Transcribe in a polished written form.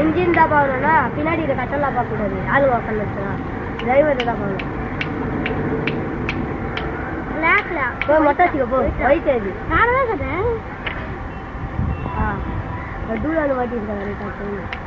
engine da paavana pinadi ida kattala paakudadu aalu vakkala driver da paavana black la po motta siga po white adu naara kada ah badula nu vaati irukanga